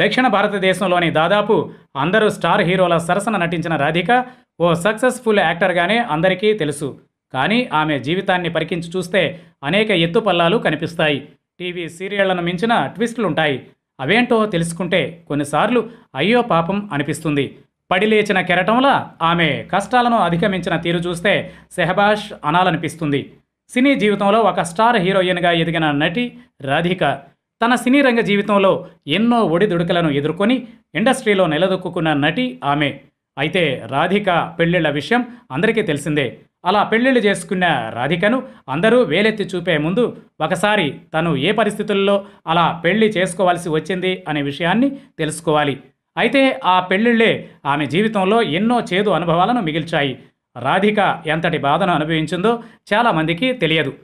దక్షిణ భారతదేశంలోని దాదాపు అందరూ స్టార్ హీరోల సరసన నటించిన రాధిక ఓ సక్సెస్ఫుల్ యాక్టర్గానే అందరికీ తెలుసు. కానీ ఆమె జీవితాన్ని పరికించి చూస్తే అనేక ఎత్తుపల్లాలు కనిపిస్తాయి. టీవీ సీరియళ్లను మించిన ట్విస్టులుంటాయి. అవేంటో తెలుసుకుంటే కొన్నిసార్లు అయ్యో పాపం అనిపిస్తుంది. పడిలేచిన కెరటంలా ఆమె కష్టాలను అధిగమించిన తీరు చూస్తే సెహబాష్ అనాలనిపిస్తుంది. సినీ జీవితంలో ఒక స్టార్ హీరోయిన్గా ఎదిగిన నటి రాధిక తన సినీ రంగ జీవితంలో ఎన్నో ఒడిదుడుకులను ఎదుర్కొని ఇండస్ట్రీలో నిలదొక్కున్న నటి ఆమె. అయితే రాధిక పెళ్ళిళ్ళ విషయం అందరికీ తెలిసిందే. అలా పెళ్ళిళ్ళు చేసుకున్న రాధికను అందరూ వేలెత్తి చూపే ముందు ఒకసారి తను ఏ పరిస్థితుల్లో అలా పెళ్లి చేసుకోవాల్సి వచ్చింది అనే విషయాన్ని తెలుసుకోవాలి. అయితే ఆ పెళ్ళిళ్ళే ఆమె జీవితంలో ఎన్నో చేదు అనుభవాలను మిగిల్చాయి. రాధిక ఎంతటి బాధను అనుభవించిందో చాలామందికి తెలియదు.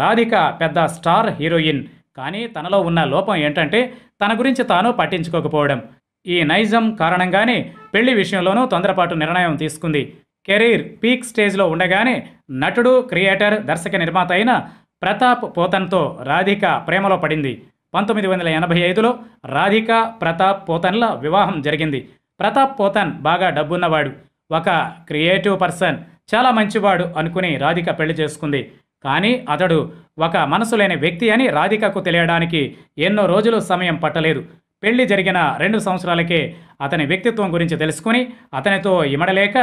రాధిక పెద్ద స్టార్ హీరోయిన్, కానీ తనలో ఉన్న లోపం ఏంటంటే తన గురించి తాను పట్టించుకోకపోవడం. ఈ నైజం కారణంగానే పెళ్లి విషయంలోనూ తొందరపాటు నిర్ణయం తీసుకుంది. కెరీర్ పీక్ స్టేజ్లో ఉండగానే నటుడు, క్రియేటర్, దర్శక నిర్మాత అయిన ప్రతాప్ పోతన్తో రాధిక ప్రేమలో పడింది. 1985లో రాధిక ప్రతాప్ పోతన్ల వివాహం జరిగింది. ప్రతాప్ పోతన్ బాగా డబ్బున్నవాడు, ఒక క్రియేటివ్ పర్సన్, చాలా మంచివాడు అనుకుని రాధిక పెళ్లి చేసుకుంది. కానీ అతడు ఒక మనసు లేని వ్యక్తి అని రాధికకు తెలియడానికి ఎన్నో రోజులు సమయం పట్టలేదు. పెళ్లి జరిగిన 2 సంవత్సరాలకే అతని వ్యక్తిత్వం గురించి తెలుసుకుని అతనితో ఇమడలేక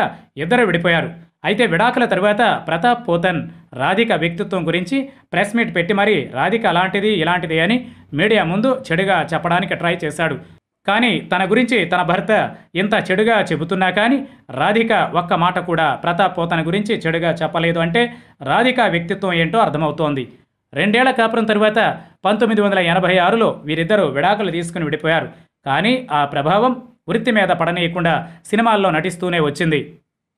ఇద్దరు విడిపోయారు. అయితే విడాకుల తరువాత ప్రతాప్ పోతన్ రాధిక వ్యక్తిత్వం గురించి ప్రెస్ మీట్ పెట్టి మరీ రాధిక అలాంటిది ఇలాంటిది అని మీడియా ముందు చెడుగా చెప్పడానికి ట్రై చేశాడు. కానీ తన గురించి తన భర్త ఇంత చెడుగా చెబుతున్నా కానీ రాధిక ఒక్క మాట కూడా ప్రతాప్ పోతన్ గురించి చెడుగా చెప్పలేదు. అంటే రాధిక వ్యక్తిత్వం ఏంటో అర్థమవుతోంది. 2 ఏళ్ల కాపురం తరువాత 1986లో వీరిద్దరూ విడాకులు తీసుకుని విడిపోయారు. కానీ ఆ ప్రభావం వృత్తి మీద పడనీయకుండా సినిమాల్లో నటిస్తూనే వచ్చింది.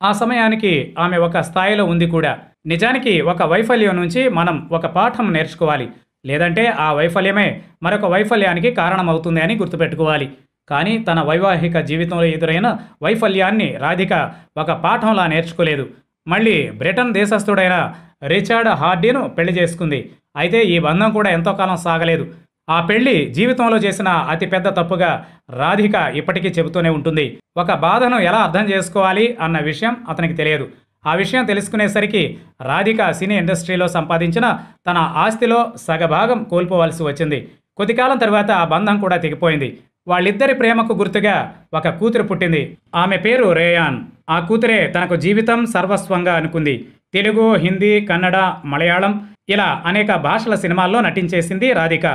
ఆ సమయానికి ఆమె ఒక స్థాయిలో ఉంది కూడా. నిజానికి ఒక వైఫల్యం నుంచి మనం ఒక పాఠం నేర్చుకోవాలి, లేదంటే ఆ వైఫల్యమే మరొక వైఫల్యానికి కారణమవుతుంది అని గుర్తుపెట్టుకోవాలి. కానీ తన వైవాహిక జీవితంలో ఎదురైన వైఫల్యాన్ని రాధిక ఒక పాఠంలా నేర్చుకోలేదు. మళ్ళీ బ్రిటన్ దేశస్థుడైన రిచర్డ్ హార్డీను పెళ్లి చేసుకుంది. అయితే ఈ బంధం కూడా ఎంతో కాలం సాగలేదు. ఆ పెళ్లి జీవితంలో చేసిన అతిపెద్ద తప్పుగా రాధిక ఇప్పటికీ చెబుతూనే ఉంటుంది. ఒక బాధను ఎలా అర్థం చేసుకోవాలి అన్న విషయం అతనికి తెలియదు. ఆ విషయం తెలుసుకునేసరికి రాధిక సినీ ఇండస్ట్రీలో సంపాదించిన తన ఆస్తిలో సగభాగం కోల్పోవాల్సి వచ్చింది. కొద్ది కాలం తర్వాత ఆ బంధం కూడా తెగిపోయింది. వాళ్ళిద్దరి ప్రేమకు గుర్తుగా ఒక కూతురు పుట్టింది. ఆమె పేరు రేయాన్. ఆ కూతురే తనకు జీవితం సర్వస్వంగా అనుకుంది. తెలుగు, హిందీ, కన్నడ, మలయాళం ఇలా అనేక భాషల సినిమాల్లో నటించేసింది రాధిక.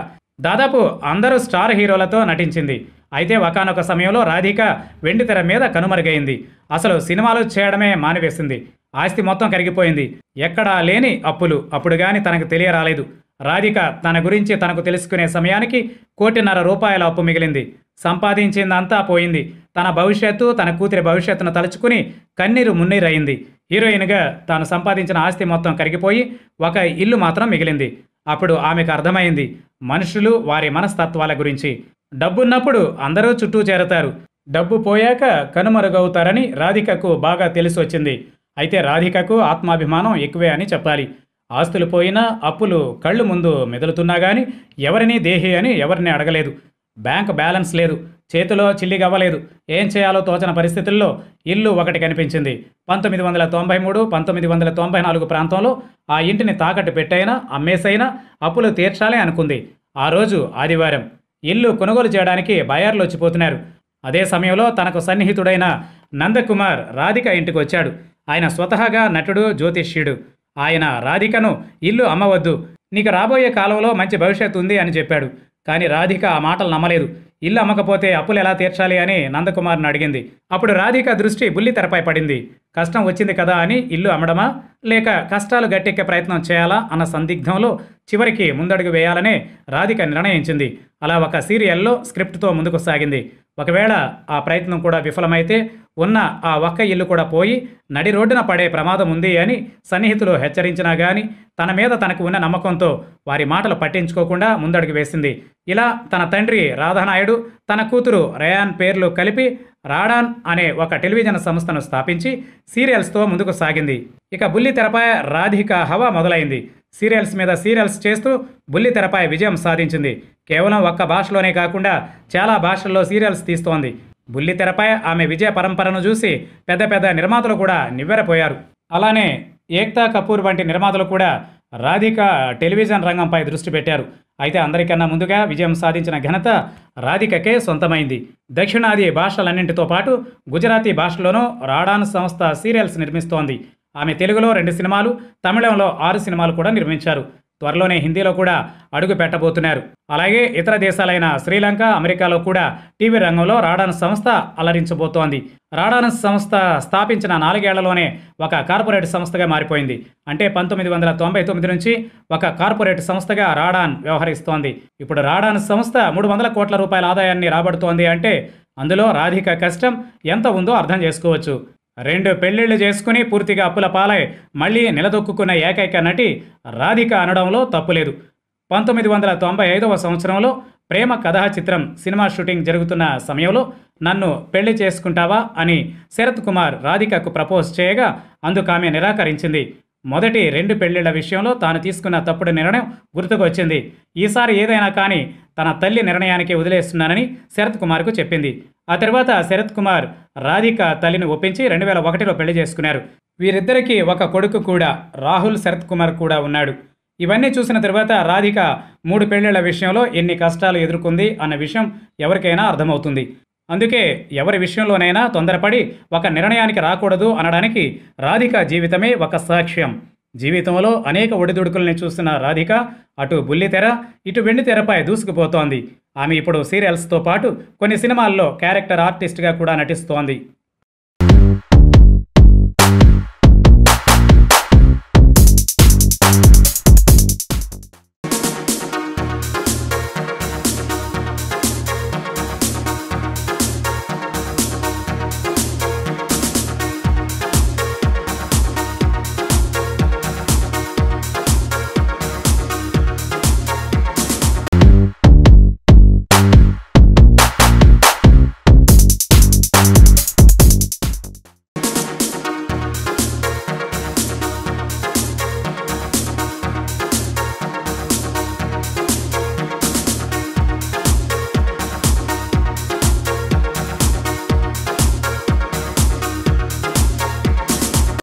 దాదాపు అందరూ స్టార్ హీరోలతో నటించింది. అయితే ఒకానొక సమయంలో రాధిక వెండితెర మీద కనుమరుగైంది. అసలు సినిమాలు చేయడమే మానివేసింది. ఆస్తి మొత్తం కరిగిపోయింది. ఎక్కడా లేని అప్పులు. అప్పుడు కానీ తనకు తెలియరాలేదు. రాధిక తన గురించి తనకు తెలుసుకునే సమయానికి 1,25,00,000 అప్పు మిగిలింది. సంపాదించిందంతా పోయింది. తన భవిష్యత్తు, తన కూతురి భవిష్యత్తును తలుచుకుని కన్నీరు మున్నీరైంది. హీరోయిన్గా తాను సంపాదించిన ఆస్తి మొత్తం కరిగిపోయి ఒక ఇల్లు మాత్రం మిగిలింది. అప్పుడు ఆమెకు అర్థమైంది మనుషులు, వారి మనస్తత్వాల గురించి. డబ్బున్నప్పుడు అందరూ చుట్టూ చేరతారు, డబ్బు పోయాక కనుమరుగవుతారని రాధికకు బాగా తెలిసి వచ్చింది. అయితే రాధికకు ఆత్మాభిమానం ఎక్కువే అని చెప్పాలి. ఆస్తులు పోయినా, అప్పులు కళ్ళు ముందు మెదులుతున్నా కానీ ఎవరిని దేహి అని ఎవరిని అడగలేదు. బ్యాంక్ బ్యాలెన్స్ లేదు, చేతిలో చిల్లిగవ్వలేదు. ఏం చేయాలో తోచని పరిస్థితుల్లో ఇల్లు ఒకటి కనిపించింది. 1993, 1994 ప్రాంతంలో ఆ ఇంటిని తాకట్టు పెట్టైనా, అమ్మేసైనా అప్పులు తీర్చాలి అనుకుంది. ఆ రోజు ఆదివారం. ఇల్లు కొనుగోలు చేయడానికి బయర్లు వచ్చిపోతున్నారు. అదే సమయంలో తనకు సన్నిహితుడైన నందకుమార్ రాధిక ఇంటికి వచ్చాడు. ఆయన స్వతహాగా నటుడు, జ్యోతిష్యుడు. ఆయన రాధికను ఇల్లు అమ్మవద్దు, నీకు రాబోయే కాలంలో మంచి భవిష్యత్తు ఉంది అని చెప్పాడు. కానీ రాధిక ఆ మాటలు నమ్మలేదు. ఇల్లు అమ్మకపోతే అప్పులు ఎలా తీర్చాలి అని నందకుమార్ను అడిగింది. అప్పుడు రాధిక దృష్టి బుల్లితెరపై పడింది. కష్టం వచ్చింది కదా అని ఇల్లు అమ్మడమా, లేక కష్టాలు గట్టెక్కే ప్రయత్నం చేయాలా అన్న సందిగ్ధంలో చివరికి ముందడుగు వేయాలనే రాధిక నిర్ణయించింది. అలా ఒక సీరియల్లో స్క్రిప్ట్తో ముందుకు సాగింది. ఒకవేళ ఆ ప్రయత్నం కూడా విఫలమైతే ఉన్న ఆ ఒక్క ఇల్లు కూడా పోయి నడి రోడ్డున పడే ప్రమాదం ఉంది అని సన్నిహితులు హెచ్చరించినా కానీ తన మీద తనకు ఉన్న నమ్మకంతో వారి మాటలు పట్టించుకోకుండా ముందడుగు వేసింది. ఇలా తన తండ్రి రాధానాయుడు తన కూతురు రయాన్ పేర్లు కలిపి రాడాన్ అనే ఒక టెలివిజన్ సంస్థను స్థాపించి సీరియల్స్తో ముందుకు సాగింది. ఇక బుల్లి తెరపై రాధికా హవా మొదలైంది. సీరియల్స్ మీద సీరియల్స్ చేస్తూ బుల్లి తెరపై విజయం సాధించింది. కేవలం ఒక్క భాషలోనే కాకుండా చాలా భాషల్లో సీరియల్స్ తీస్తోంది. బుల్లి తెరపై ఆమె విజయ పరంపరను చూసి పెద్ద పెద్ద నిర్మాతలు కూడా నివ్వెరపోయారు. అలానే ఏక్తా కపూర్ వంటి నిర్మాతలు కూడా రాధికా టెలివిజన్ రంగంపై దృష్టి పెట్టారు. అయితే అందరికన్నా ముందుగా విజయం సాధించిన ఘనత రాధికకే సొంతమైంది. దక్షిణాది భాషలన్నింటితో పాటు గుజరాతీ భాషలోనూ రాడాన్ సంస్థ సీరియల్స్ నిర్మిస్తోంది. ఆమె తెలుగులో 2 సినిమాలు, తమిళంలో 6 సినిమాలు కూడా నిర్మించారు. త్వరలోనే హిందీలో కూడా అడుగు పెట్టబోతున్నారు. అలాగే ఇతర దేశాలైన శ్రీలంక, అమెరికాలో కూడా టీవీ రంగంలో రాడాన్ సంస్థ అలరించబోతోంది. రాడాన్ సంస్థ స్థాపించిన 4 ఏళ్లలోనే ఒక కార్పొరేట్ సంస్థగా మారిపోయింది. అంటే 1999 నుంచి ఒక కార్పొరేట్ సంస్థగా రాడాన్ వ్యవహరిస్తోంది. ఇప్పుడు రాడాన్ సంస్థ 300 కోట్ల రూపాయల ఆదాయాన్ని రాబడుతోంది. అంటే అందులో రాధికా కష్టం ఎంత ఉందో అర్థం చేసుకోవచ్చు. 2 పెళ్లిళ్లు చేసుకుని పూర్తిగా అప్పుల పాలై మళ్లీ నిలదొక్కున్న ఏకైక నటి రాధిక అనడంలో తప్పులేదు. 1995వ సంవత్సరంలో ప్రేమ కథా చిత్రం సినిమా షూటింగ్ జరుగుతున్న సమయంలో నన్ను పెళ్లి చేసుకుంటావా అని శరత్ కుమార్ రాధికకు ప్రపోజ్ చేయగా అందుకు ఆమె నిరాకరించింది. మొదటి 2 పెళ్లిళ్ల విషయంలో తాను తీసుకున్న తప్పుడు నిర్ణయం గుర్తుకొచ్చింది. ఈసారి ఏదైనా కానీ తన తల్లి నిర్ణయానికి వదిలేస్తున్నానని శరత్ కుమార్కు చెప్పింది. ఆ తర్వాత శరత్ కుమార్ రాధిక తల్లిని ఒప్పించి 2001లో పెళ్లి చేసుకున్నారు. వీరిద్దరికీ ఒక కొడుకు కూడా, రాహుల్ శరత్ కుమార్ కూడా ఉన్నాడు. ఇవన్నీ చూసిన తర్వాత రాధిక 3 పెళ్లిళ్ల విషయంలో ఎన్ని కష్టాలు ఎదుర్కొంది అన్న విషయం ఎవరికైనా అర్థమవుతుంది. అందుకే ఎవరి విషయంలోనైనా తొందరపడి ఒక నిర్ణయానికి రాకూడదు అనడానికి రాధిక జీవితమే ఒక సాక్ష్యం. జీవితంలో అనేక ఒడిదుడుకుల్ని చూసిన రాధిక అటు బుల్లితెర, ఇటు వెండితెరపై దూసుకుపోతోంది. ఆమె ఇప్పుడు సీరియల్స్తో పాటు కొన్ని సినిమాల్లో క్యారెక్టర్ ఆర్టిస్ట్గా కూడా నటిస్తోంది.